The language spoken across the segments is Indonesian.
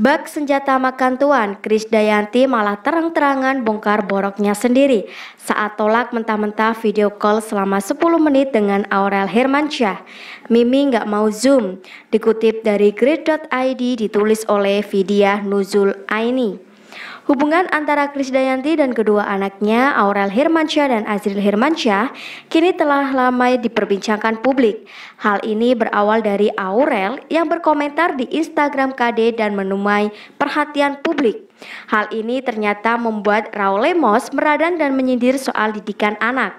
Bak senjata makan tuan, Krisdayanti malah terang-terangan bongkar boroknya sendiri saat tolak mentah-mentah video call selama 10 menit dengan Aurel Hermansyah. Mimi nggak mau zoom, dikutip dari grid.id ditulis oleh Vidya Nuzul Aini. Hubungan antara Krisdayanti dan kedua anaknya, Aurel Hermansyah dan Azril Hermansyah, kini telah ramai diperbincangkan publik. Hal ini berawal dari Aurel yang berkomentar di Instagram KD dan menuai perhatian publik. Hal ini ternyata membuat Raul Lemos meradang dan menyindir soal didikan anak.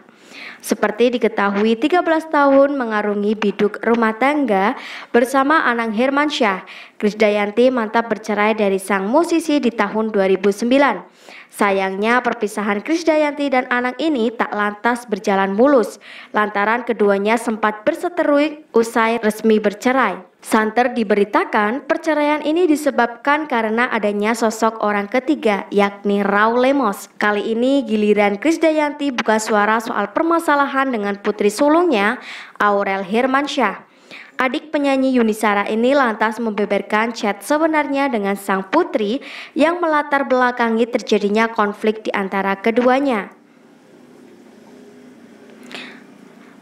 Seperti diketahui, 13 tahun mengarungi biduk rumah tangga bersama Anang Hermansyah, Krisdayanti mantap bercerai dari sang musisi di tahun 2009. Sayangnya perpisahan Krisdayanti dan Anang ini tak lantas berjalan mulus, lantaran keduanya sempat berseteru usai resmi bercerai. Santer diberitakan perceraian ini disebabkan karena adanya sosok orang ketiga, yakni Raul Lemos. Kali ini giliran Krisdayanti buka suara soal permasalahan dengan putri sulungnya, Aurel Hermansyah. Adik penyanyi Yunisara ini lantas membeberkan chat sebenarnya dengan sang putri yang melatar belakangi terjadinya konflik di antara keduanya.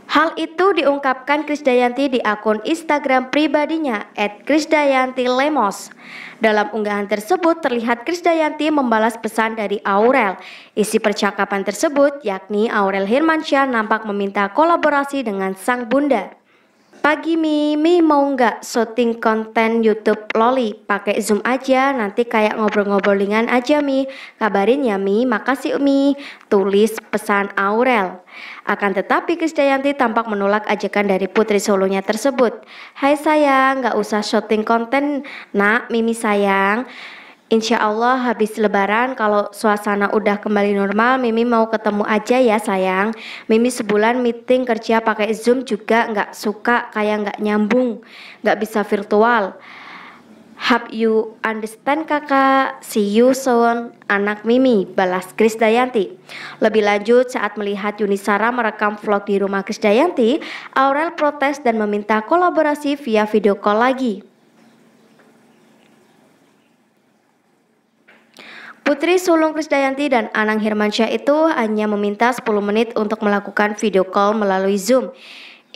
Hal itu diungkapkan Krisdayanti di akun Instagram pribadinya @krisdayantylemos. Dalam unggahan tersebut terlihat Krisdayanti membalas pesan dari Aurel. Isi percakapan tersebut yakni Aurel Hermansyah nampak meminta kolaborasi dengan sang bunda. "Pagi Mimi, mau nggak syuting konten YouTube Loli? Pakai Zoom aja, nanti kayak ngobrol-ngobrol ringan aja Mi. Kabarin ya Mi, makasih Mi," tulis pesan Aurel. Akan tetapi Krisdayanti tampak menolak ajakan dari putri solonya tersebut. "Hai sayang, nggak usah syuting konten nak, Mimi sayang. Insya Allah habis lebaran kalau suasana udah kembali normal Mimi mau ketemu aja ya sayang. Mimi sebulan meeting kerja pakai Zoom juga nggak suka, kayak nggak nyambung, nggak bisa virtual. Have you understand kakak? See you soon, anak Mimi," balas Krisdayanti. Lebih lanjut, saat melihat Yunisara merekam vlog di rumah Krisdayanti, Aurel protes dan meminta kolaborasi via video call lagi. Putri sulung Krisdayanti dan Anang Hermansyah itu hanya meminta 10 menit untuk melakukan video call melalui Zoom.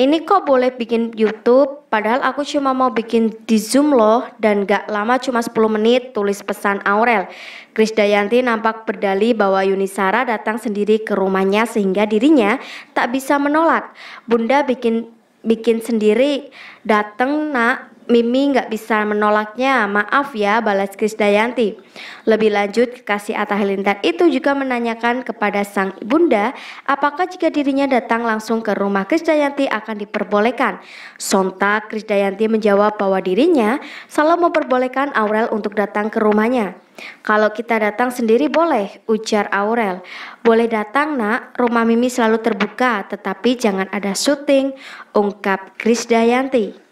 "Ini kok boleh bikin YouTube? Padahal aku cuma mau bikin di Zoom loh, dan gak lama cuma 10 menit," tulis pesan Aurel. Krisdayanti nampak berdalih bahwa Yunisara datang sendiri ke rumahnya sehingga dirinya tak bisa menolak. "Bunda bikin sendiri, dateng nak. Mimi nggak bisa menolaknya, maaf ya," balas Krisdayanti. Lebih lanjut, kekasih Atta Halilintar itu juga menanyakan kepada sang bunda apakah jika dirinya datang langsung ke rumah Krisdayanti akan diperbolehkan. Sontak Krisdayanti menjawab bahwa dirinya selalu memperbolehkan Aurel untuk datang ke rumahnya. "Kalau kita datang sendiri boleh," ujar Aurel. "Boleh datang nak, rumah Mimi selalu terbuka, tetapi jangan ada syuting," ungkap Krisdayanti.